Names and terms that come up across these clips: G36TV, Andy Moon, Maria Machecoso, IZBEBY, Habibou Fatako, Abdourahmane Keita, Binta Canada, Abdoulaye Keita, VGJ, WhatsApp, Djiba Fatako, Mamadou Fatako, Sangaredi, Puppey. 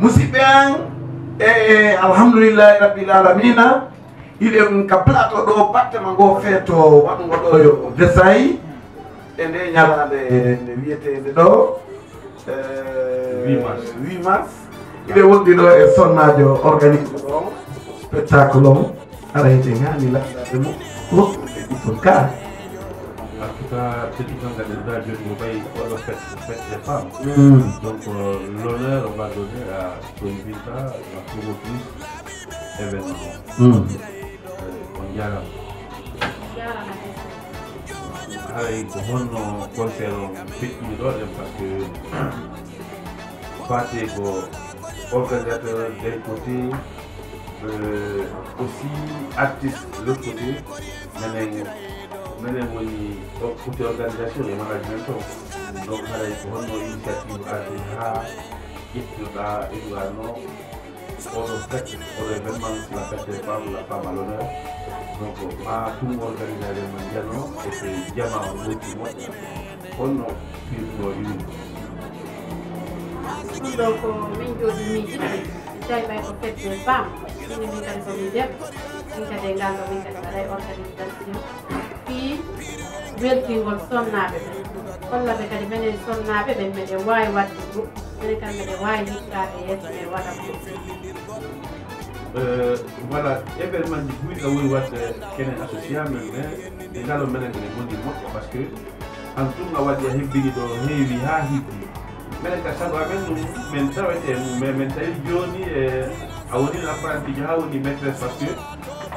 musibeang alhamdulillah rabbil alamina ile kaplato do patte mango feto wadungo do yo desay e nde nyalade nde wiyetede do 8 mars ile wondi do e sonnajo organique do spectacle arrêté ngani la demo ko ko ka parce que Binta Canada je ne vais pas le faire des femmes. Donc l'honneur on va donner à Binta, la promotrice événement. On y a là. Avec bon concert petit d'ordre parce que partie pour organisateur d'un côté aussi artiste de l'autre côté mais maintenant, pour que l'organisation et le management, donc ça est vraiment une initiative AGH, IPA, également, pour le fait, pour l'événement, la fête des femmes, la femme à l'honneur. Donc, à tout le monde organisé mondialement, et c'est diamant au bout du monde, on a pu le une. Donc, on est au midi, c'est une fête des femmes, une fête des femmes, une fête des femmes, une fête des organisations. Weltingol sonnaɓe ɓen kolla ɓe kadi menen sonnaɓe ɓen mbeɗe wawi wadde ɗum minen kam mbeɗe wawi yittade yesso ɓe waɗa ɗum voilà événement ji guyɗo woni wadde kene associat men mais ɗe ngalo menen kene gondi moƴƴo par ce que an tumna waɗi a hebbini ɗo heewi ha hibbi minen ka saabu amen ɗum min tawete mum min tawi joni e a woni apprenti ji ha woni maîtresse par ce que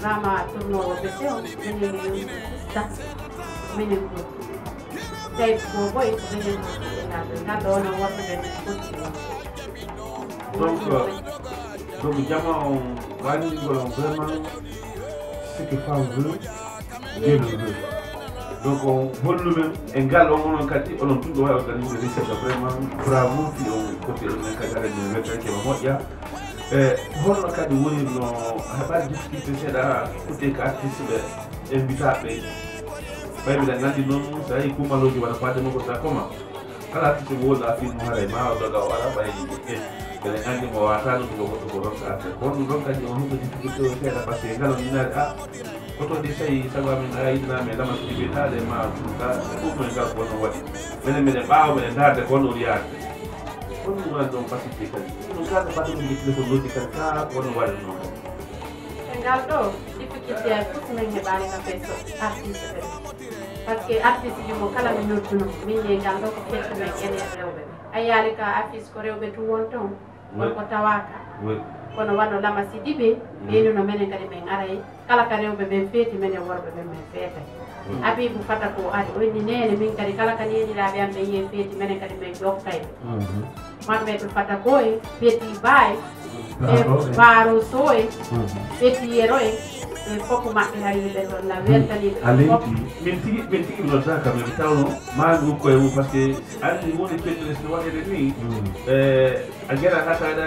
Rama tourno beseo meni ta meni ko sai ko boy meni na dona wata de ko donc diamant on va nous vraiment ce que femme veut Dieu le veut donc on volume égal on kati on tout doit organiser c'est vraiment bravo puis on côté on cadre de mettre que moi ya hono kadi woni no haɓar discuté seeɗa futte ko artiste ɓe invitaɓe ɓayɓeɗen nandi noon so tawi kumaloji waɗa fademo ko sa comment kala artiste mo woni a filmu haray ma doga o ara ɓay ɓeɗen andi mo watano ɗugo goɗɗo ko ronka arta kono ɗon kadi on huɓe difficulté o seeɗa par ce que ngalon inare a oto de tawi sago amin a yidinama e lama tibitaɗe ma ɗumka ɗumoe ngal kono waɗi minen miɗen ɓawa miɗen darde kono yaade on nous a donc facilité kadi on nous a pas de difficulté de quelqu'un on voit non engaldo difficulté à tout men ne bani ka peso artiste parce que artiste du mo kala men nodduno min ne engaldo ko fete men ene rewbe ayali ka artiste ko rewbe tu wonton ko tawaka kono wano lama sidibe beno no men kadi men aray kala ka rewbe men fete men worbe men fete abi bu fata ko ari woni nene min kadi kala ka neni labe am be ye fete men kadi men jokkay Mamet Patagoy, Betty Bay, Baro Soy, Betty Heroy, et Poco Macaril, la Vertali. Allez, Betty, le Zaka, mais Vitano, Manuko, parce que Andy Moon est peut-être le noir et lui. Again, à Hatada,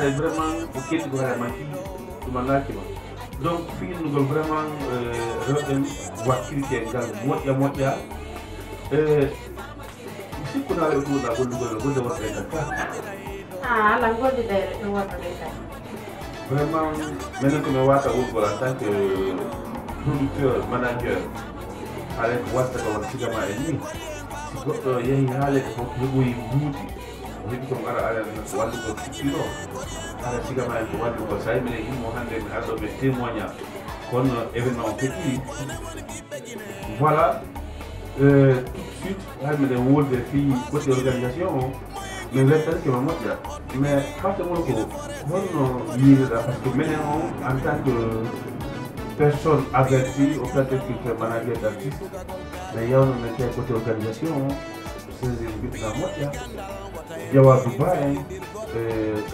elle est vraiment au quai de la maquille de Manakima. Donc, nous devons vraiment voir qui est dans le moitié à moitié. Si vous avez tout la bonne nouvelle, vous devez être Ah, la bonne idée, je vois pas les Vraiment, maintenant que je vois ta route en tant que producteur, manager, avec WhatsApp, on va se faire mal. Si vous avez un hale, vous avez un bout. Vous avez un hale, vous avez un bout. Vous avez un bout. Vous avez un bout. Vous avez un témoignage. Quand événement petit, voilà. Tout de suite, mais les rôles des filles, côté organisation, mais les personnes qui vont monter. Mais forcément, on vit là parce que maintenant, en tant que personne avertie, au fait de culture manager d'artiste, d'ailleurs, on mettait côté organisation, c'est une but de la moitié. Il y a Dubaï, si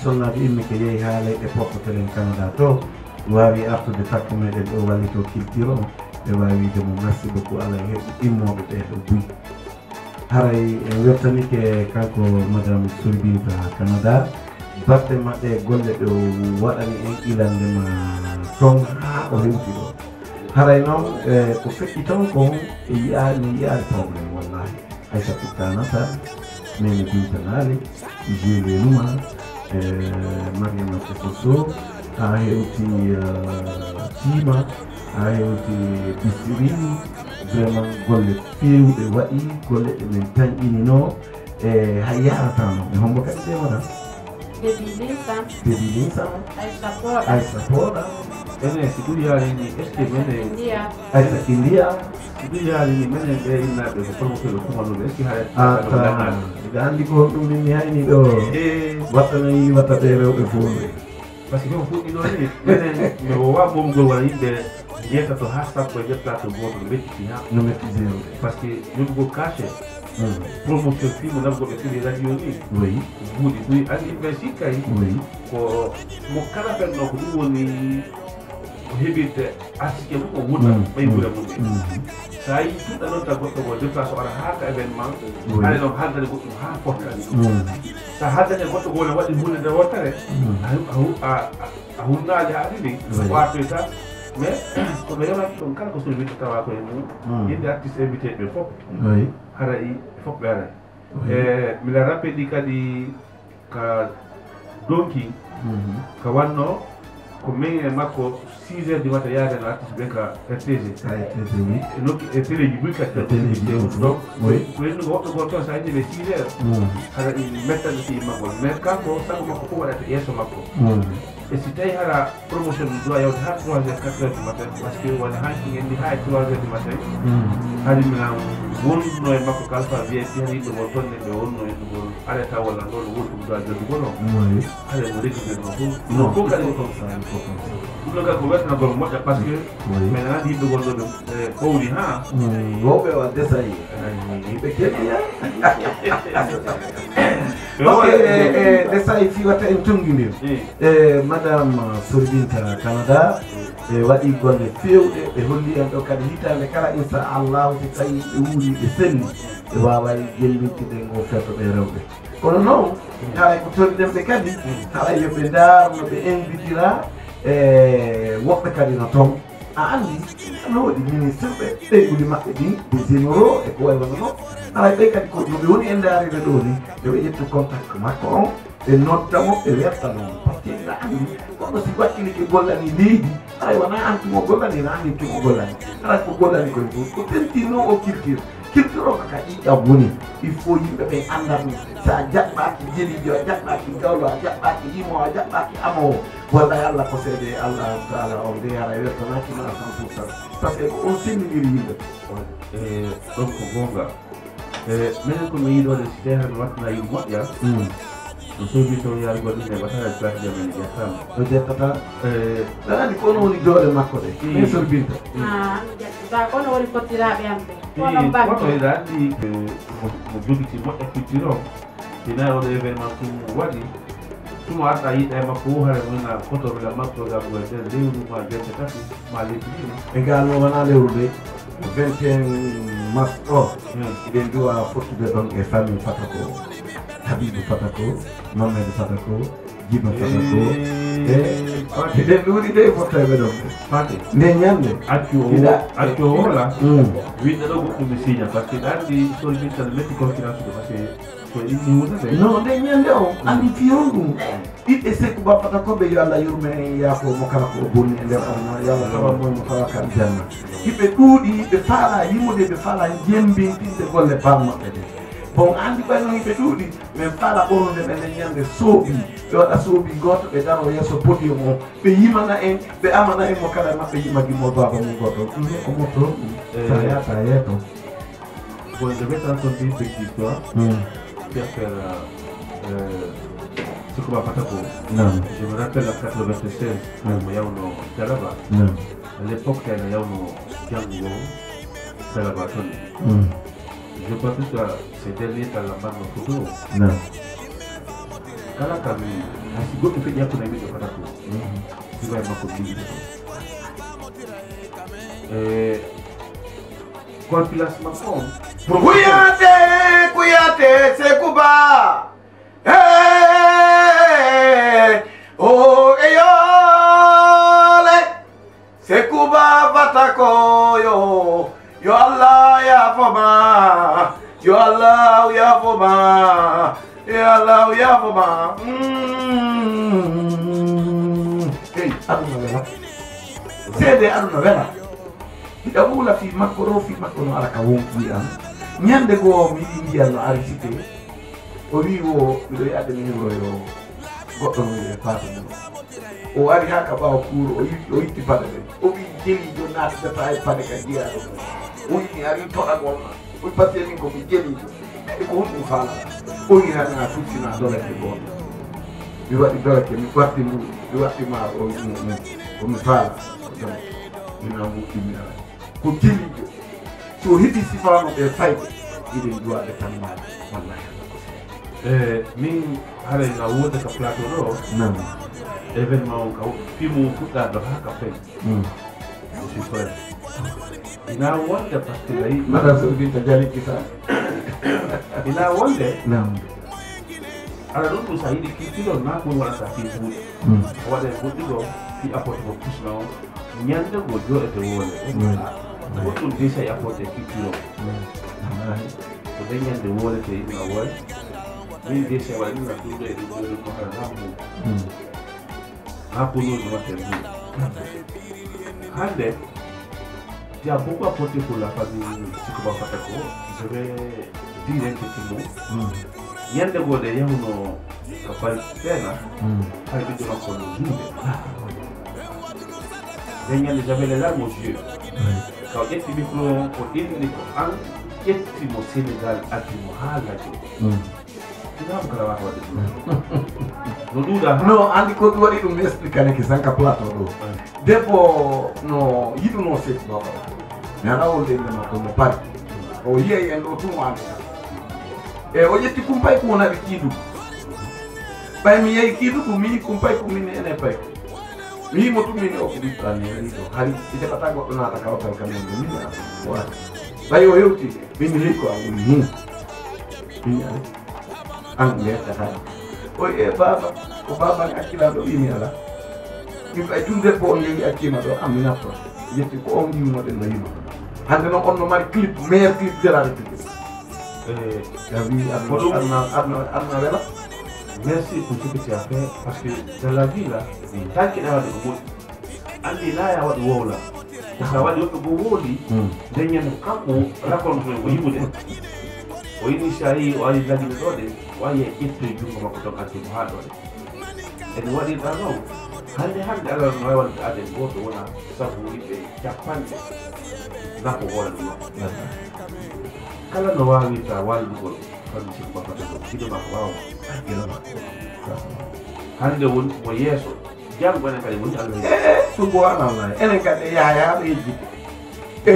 son avis me que llegue a la época que en Canadá todo no había harto de estar con el ovalito cultivo de la vida de más poco a la gente inmóvil de hoy ahora en verdad ni que canco madame soy Binta Canada parte más de gol de guarani en Irlanda de más con olímpico ahora no perfecto con y al problema wallahi esa pitana está mais les internales, j'ai les noirs, Maria Machecoso, Aéoti Tima, Aéoti Piscirini, vraiment, Gollet Fiu, Ewaï, Gollet Mentan Inino, Hayatano, et Hombokate, voilà. Debilinsa, Aïsapora, et si tu y as une esquimée, Aïsakindia, si tu y as une mène, il n'a pas de forme que le commandant de l'esquimée. Gandhi ko dum ni hayni do watani watate rewbe fulbe parce que on fudi do ni benen no wa mom go wani de yeta to hasta ko yeta to go do beti ha no metize parce que nous go cacher promotion film dans go beti la yoni oui budi oui ani besi kai oui ko mo kala ben no ko woni hebite asike ko wona bay bura mo sai tout alors ta porte de place sur la événement allez donc hada de goto ha porte ça hada de goto wala wadi mun de wotare a hunna ja ali wato ta mais ko be yama ton kala ko so bi ta wa ko en yende artiste invité be fop oui hara yi fop be ara mi la rappelé kadi ka donki ka wanno ko men makko 6h du matin il y a des artistes bien qu'à RTG et donc RTG du bruit qu'à RTG donc pour les nouveaux porteurs ça a été les 6h alors ils mettent le film à voir mais quand on s'en va pour voir la pièce on va pour et c'était à la promotion du doigt il y a 3h 4h du matin parce que on a hacking et high 3h du matin allez mais là on ne va pas qu'à faire bien si il doit tourner de on ne doit arrêter à voir la douleur ou doit de bon allez on récupère non faut qu'aller comme ça il faut comme ça donc à couvert na gol moja parce que maintenant il doit gol pour lui ha gobe wa desaï il peut qu'il y a desaï fi wata en tongini madame Binta Canada wadi gol fewde be holli en do kadi hitande kala insha Allah fi tayi wuri be senni wawa gelmitide go feto be rewbe kono non haray ko tolli dem be kadi haray be dar no be invitira wopɓe kadi no toon a andi no waɗi ministre ɓe ɓeygude maɓɓe ɗin ɓe généraux e ko way wonno alay ɓe kadi ko noɓe woni e ndaariɓe ɗo ni yoɓe ƴettu contact makko on ɓe noddamo ɓe werta noon par ce que a andi kono si wakkilike gollani leydi alay wona an tumo gollani na andi tumo gollani alay ko gollani koye gon ko tentino o culture culture o kaka ƴiƴam woni il faut yimɓe ɓe anda ɗum sa jaɓɓaki jelijo a jaɓɓaki gawlo a jaɓɓaki yimo a jaɓɓaki amowo wallahi Allah ko seede Allah taala on de yara wertanaki ma 100% parce que on sinnidiri yimɓe ɗon ko gonga minen ko mi yiɗode si tawi haɗo wattana yim moƴƴa o sobi toon yaari goɗɗine watara jaki jamani jettama o jettata ɗan andi ko on woni jooɗe makko ɗe min sorbinta kono woni kottiraɓe am ɓe kono baoto eɗa andi mo jogiti moƴƴa culture o hina oɗo événement tum waɗi tumo arɗa yiɗa makko wo hara mona kotobela makkoga ɓoe nder lewru ma 23 ma lebbi ɗiɗi e galno wona lewru de 21 mars o eɗen duwa fottude ɗon e famille Fatako Habibou Fatako Mamadou Fatako Djiba Fatako e eɗen ɗuuɗi de fottoɓe ɗon fate nde ñande accu o wola winɗe ɗo goɗɗumi signa par ce que ɗarɗi solmital metti conférence de parce que non de ñande o andi fiyon ɗum ɓiɓɓe sekku bappata koɓe yo Allah yurme en yaafo mo kala ko bonni e nder arma yo Allah tawanmo mo fawa kam janna hiɓe ɗuuɗi ɓe faala yimude ɓe faala jembintinde golle bammaɓɓe ɗe bon andi banni be tuudi men fala boronde men nyande soobi do da soobi goto be daro yeso podium mo be yimana en be amana en mo kala ma be yimagi mo baba mo goto ko mo to saya to bon je vais t'entendre une petite histoire faire ce qu'on va pas non je me rappelle en 96 moi yauno Canada à l'époque là yauno Django Canada je pense que c'était lié à la bande de photos. Non. Quand la caméra, si vous faites bien pour la mise de photos, vous voyez ma copie. Quand tu l'as smartphone, Kouyate, Kouyate, c'est Kuba. Oh, Eyole, c'est Kuba, Batakoyo. Yo Allah ya Foma, yo Allah ya Foma, yo Allah ya Foma. Hey, alunavela. Zede alunavela. Idabula fi makoro ala kawungi an. Nyande go mi ingia no arisite. Oriwo bido adeni ngoyo. Goto ni pato. O ari hakaba okuro oiti pato. Obi jeli donat se pa pato kadia. Oui, il y a une tonne à moi. Oui, pas de l'île, comme il y a une tonne. Et qu'on nous parle. Oui, il y a une tonne qui n'a pas de l'île. Il y a une tonne qui n'a pas de l'île. Il y a une tonne qui n'a pas de l'île. On me parle. Il y a une tonne qui n'a pas de l'île. Quand il y a une tonne, si on a des failles, il y a une tonne qui n'a pas de l'île. Mais, allez, la route est à plateau d'or. Non. Événement, puis mon coup de la drogue à café. Je suis prêt. Ina wonder pasti lai mara suri terjadi kisah. Ina wonder. Naam. Ada dulu saya di kiri lor nak buat warna biru. Warna biru itu di apot fokus lor. Nyanda bodoh itu wonder. Waktu dia saya apot di kiri lor. Tapi nyanda wonder itu ina wonder. Ini dia saya wonder nak buat itu wonder macam apa? Apa lor macam ni? Ada. Il y a beaucoup apporté pour la famille Sikobapatako. Je vais dire un petit mot. Il y a des gens qui ont été en train de j'avais les larmes aux yeux. Quand j'ai été en train de se faire au Sénégal, no, andi ko duwari dum expliquer que sanka plato do. Depo no yidu no se baba. Na raul de na ko no par. O yeye ando tumwa. E o yeti kumpai ko na bikidu. Pai mi yei kidu ko mi kumpai ko mi ne pai. Mi mo tumi ne o kidu tani ni do. Hari ite patago na ta ka tan kamen mi na. Wa. Bai o yeuti mi liko a mi. Mi ai. Angler kata, oi bapa kaki lado ini lah. Jika jundel pon yang kaki macam amina pun, dia tu pon yang macam lain. Hanya nak on normal clip, mere clip jalan itu. Jadi, abang bela, merci untuk siapa? Pasti jalan gila. Tak kena awak buat, andi lah awak buat lah. Awak buat buat ni, dengan kamu rakon boleh buat. Initially, all is like in the body, why you keep to do from a productive hard on it. And what did I know? Hand in hand, I don't know what I did go to one of Japan. Not for one. Kalanoa with a wild goal, country, but I don't know. You know, hand the wood for years. Young when I can win. To go on, and I got a yard.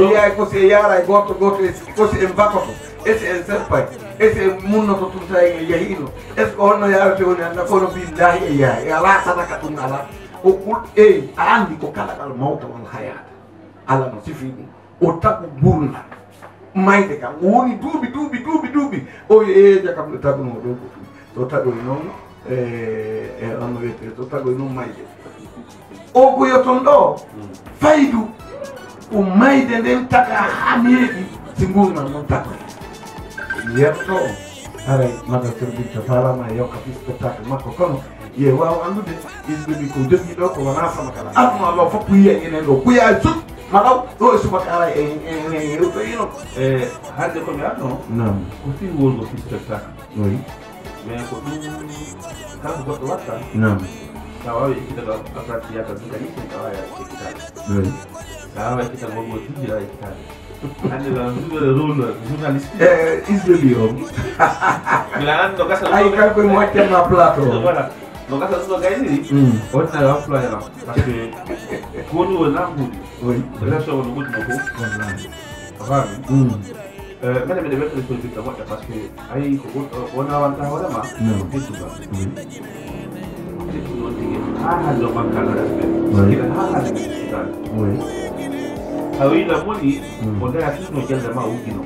I could say, yeah, I got to go to this because in Bacco. Ese es el país, ese es el mundo que tú traes en el yajino. Es que uno ya se une a la forma de la yajina. Y a la sana que tú no la. O cul, a Andy Cocala Calmauta con Hayat. A la nocifini. O tapu burla. Maiteca, uni dubi. Oye, ya cambió tapu no lo que tú. Totago y no, la novete, totago y no maite. O cuyotondo, faidu. O maite de un taca hamiedi. Sin burla no taco. Yerto, harai mada terbitja farama yoka pispeta mako kono. Ye wao andu de izbi ko debbi do ko wana sama kala. Amma lo fo kuye ene lo kuye azu. Malau, tu suka cara eu tenho rádio comigo não? Não. Consigo ouvir o que você está. Oi. Mas consigo cara do outro lado tá? Não. Tava aí que tava a pratica da vida ali que tava aí. Oi. Tava aí que tava o outro dia aí cara. Ande lá no jornalista. É Israel. Lá no caso. Aí cara foi muito na placa. No caso dos lugares ali, pode ter uma praia lá, porque quando eu não fui, eu já estava no mundo novo, agora, mas também deve ter sido feito agora, porque aí quando eu andava agora mais, não, isso não, isso não tinha, não bacana, não, aí na moni, quando eu assisto no dia da manhã o que não,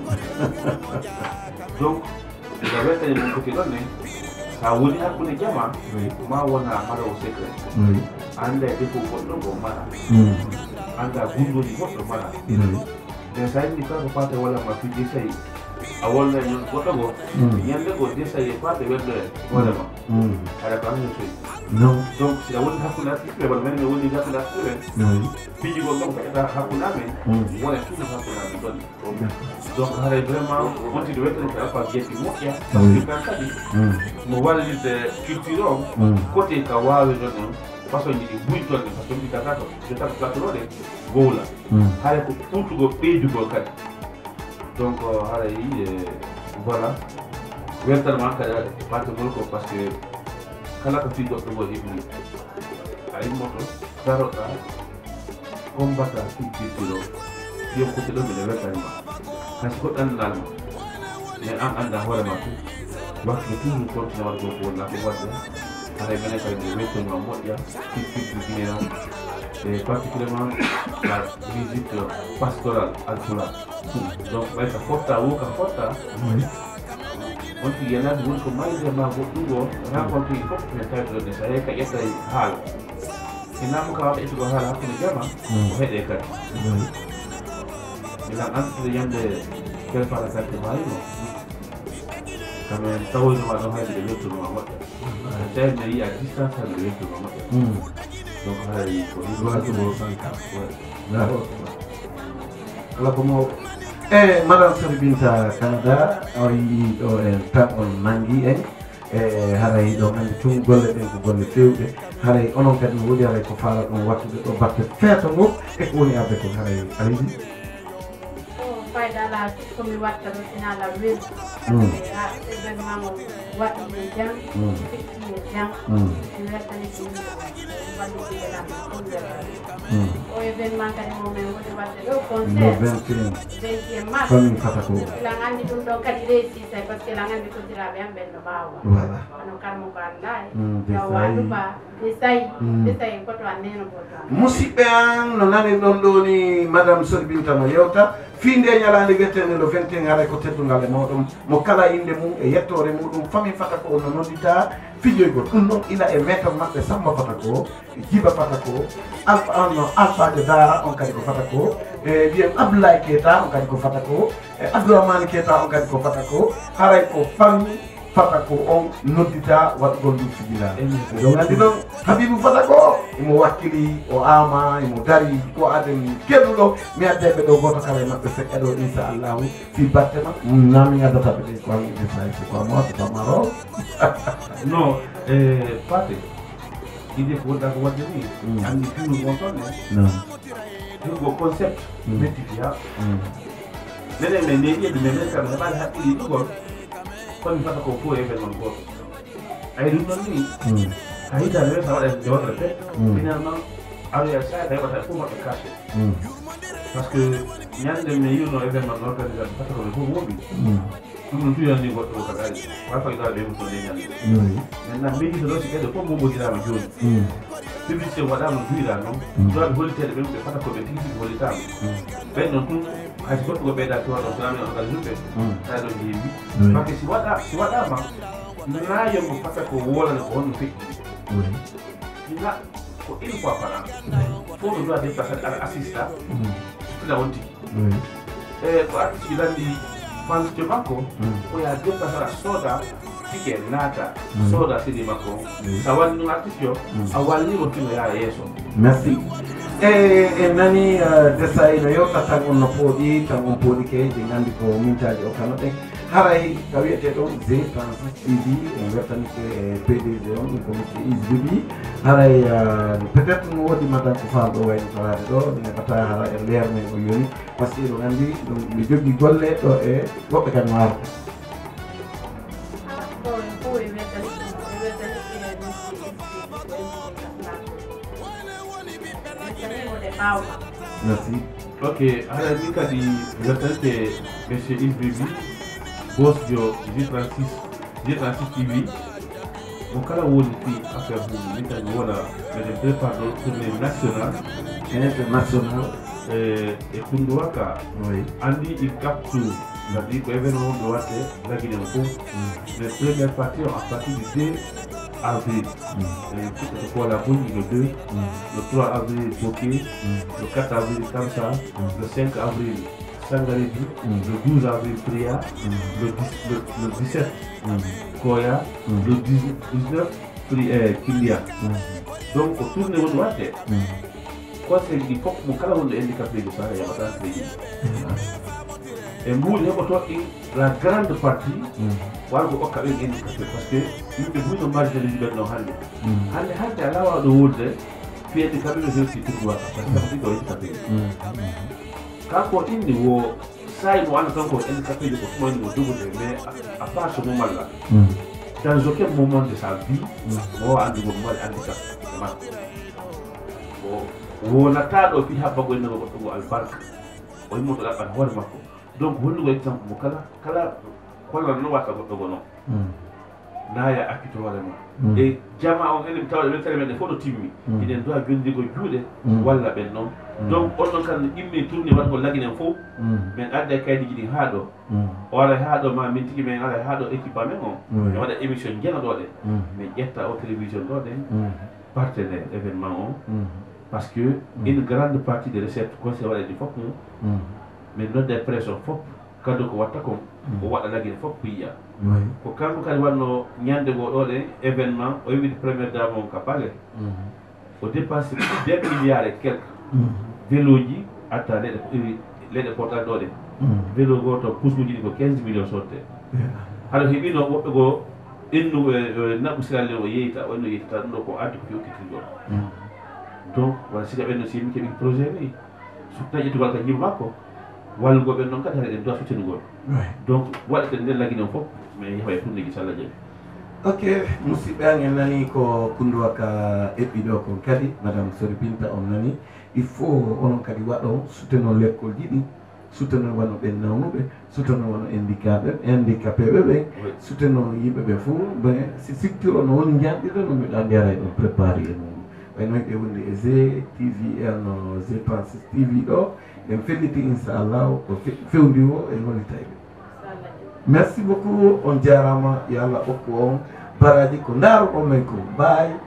então, deve ter sido porque não é I would have put a jammer, my one mother secret, and that people got no more matter, and that good would be no matter. Then I become a part of one of my people say, I want them to go to work, younger would they say a part of it, whatever. I can't say, no, so I wouldn't have to let people, but when they wouldn't have to let people, people don't have to have nothing, one or two have to have it. Donc, on a vraiment continué de travailler par des mots qui sont nous voyons les cultures, côté Kawaii, parce qu'on dit oui, parce qu'on dit Kaka, je t'ai plateau, voilà. Allez, pour tout le pays du Balkan. Donc, allez, voilà. Vraiment, il y a des parties parce que quand la culture doit se voir, il y a une moto, ça rota, combattre la culture, il y a un côté de l'homme. Parce que dans l'âme, il y a un an d'avoir ma fille. Moi, je suis toujours continué à jouer pour la pauvreté. À revenir avec des méthodes en mode, il y a des petites vignerons. Et particulièrement, la visite pastorale à Tula. Donc, il y a une forte à vous, une forte à vous. Donc, il y a un autre monde comme il y a ma voiture, rencontrer une forte méthode de salaire qui est à Hal. Et là, quand il y a un Hal, il y a un Hal, il y a un Hal. Il a un client de quel par la carte de Marie. Comme un taux de ma mère de l'autre maman. Un tel pays à distance de l'autre maman. Donc, il faut voir tout le monde. D'accord. Alors, comment. Eh, Madame Binta Canada, on tape en mangi, hein. Haray do man tum golle den ko golle fewde haray onon kadi wodi haray ko faala ɗon wattude ɗo batte feeto ngo e ko woni arde ko haray alaydi dala komi watta ɗo sina la weli ha événement mo waɗi e jam fitti e jam mi wettani ɗum wallidide lam o événement kadi momin woni watte ɗo concert 21 mars komin fata ko lan anndi ɗum ɗo kadi réussisay par ce que lan anndi koddiraaɓe am ɓen no mbaawa ono karmo ko anndaye yawa duba mi sayi mi sayi goto anneno goto musidɓe an no nani ɗon ɗo ni madame Binta no yewta fiinde ñalaande wiyetende ɗo 21 haray ko teddungal e mawɗum mo kala inde mum e yettore muɗum famin fata ko no noddita fijoygol ɗum noon ila e metal maɓɓe samba fata ko jiba fata ko alfaje dara on kadi ko fata ko e mbiyen Abdoulaye Keita on kadi ko fata ko e Abdourahmane Keita on kadi ko fata ko haray ko fammi fata ko on noddita waɗgol ɗum fijila ɗon andi noon habibu fata ko imo wakkili o ama imo dari ko adani kedduɗo mi addeɓe ɗo goto kala e maɓɓe seɗɗa ɗo inchallahu fi battema nami addataɓe ɗe ko hamide sayso ko moi so pamaro non pate ide ko wonɗa ko wadde ni andi turu gon tonne turgo concept métifiya minen men neɗiɓe menen kam heɓaɗe haqqille ɗugol komi fata ko fo événement goto ayi ɗum noon ni I did a lot of work, finalement, à l'outside, I was able to cash it. Parce que, il y a des meilleurs événements d'organisation, parce que le groupe mobile, tout le monde a dit votre travail, parfois il a des mots de l'énergie. Maintenant, mais il y a d'autres qui ont des pommes mobiles dans le jour. Si vous savez, madame, vous là, non, vous avez volé le même que pas de politique, vous volez ça. Ben, non, tout, à ce que vous avez d'accord, on a mis en place, ça a donné. Parce que si vous avez d'accord, là, il y a un peu de voile dans le pays. Il a une fois par an, pour le droit de passer à l'assistant, il a dit. Il a dit, quand je m'accorde, il a dépassé la soda, qui est nata, soda, c'est des macons. Ça va nous attirer, ça va nous attirer à la liaison. Merci. e nani desayno yo tan on no foodi tan on poodi ke je gandi ko mintaaji o kano den haray ka wiyete don zey transit tv en wertani ke pdg on ko mi izbibi haray peut-être no wodi madan ko faal do wayno farade do ne kata haray en leer men o yoni parce que do gandi dum mi jogi golle do e wobbe kan maaro merci. Ok, alors nous avons dit que M. Izbibi, boss de J36 TV, on a fait affaire pour le départ de notre tournée nationale et internationale. Et pour nous, Andy il capte tout. C'est-à-dire que l'événement doit être la Guinée-Congo. Les premières parties ont à partir du 2 avril. Pour la bonne, le 2, le 3 avril, Boké, le 4 avril, Kamsa, le 5 avril, Sangaredi, le 12 avril, Priya, le 17, Koya, le 19, Kilia. Donc, autour de votre droite, quoi c'est qu'il faut que vous ayez handicapé de ça, il y a pas de pays. Et vous, la grande partie, vous avez un handicapé parce que vous avez un marge de liberté. Vous avez un handicapé qui est handicapé de ce qui est droit. Quand vous avez un handicapé, vous avez un handicapé, mais à part ce moment-là, dans aucun moment de sa vie, vous avez un handicapé. Vous avez un handicapé qui est handicapé. Vous avez un handicapé. Donc, vous avez un kala kala no wata ko gono na ya akito wala ma e jama on elim tawde be terme de fodo timmi iden do jondi go juude wala ben non donc on non kan immi tourni wat ko lagine fo men adde kaydi gidi haado wala haado ma min tigi men ala haado équipement on wada émission jena do de mais jetta au télévision do de partenaire événement on parce que une grande partie des recettes qu'on se wala du fop mais notre dépression fop quand on attaque on va aller faire prière pour quand on va voir n'importe quel événement au début du premier dame on capable on dépasse 2 milliards et quelques véloji attendent les déportations d'or vélo goto pousse nous dit que 15 millions sortent alors il vient go inno na usirale o yeta o no yeta no ko adu ko kitido donc voilà c'est avec nos simis qui projet ni surtout tu vas gagner mako wal go be non ka tare do fitinu go donc wal te ndel lagino fop mais yaba pour ni sala je ok musibe an nani ko kunduwa ka epido ko kadi madame Sori Binta on nani il faut on kadi wado soutenir l'école didi soutenir wano be nawnobe soutenir wano handicapé be soutenir yimbe be fu be si secteur no won jandido no mi da ndere do préparer no e wonde e TV no Z36 TV do. Infinity inshallah fewndi o e woni taybe merci beaucoup on jarama yalla okko on baraji ko ndaro o men ko bye.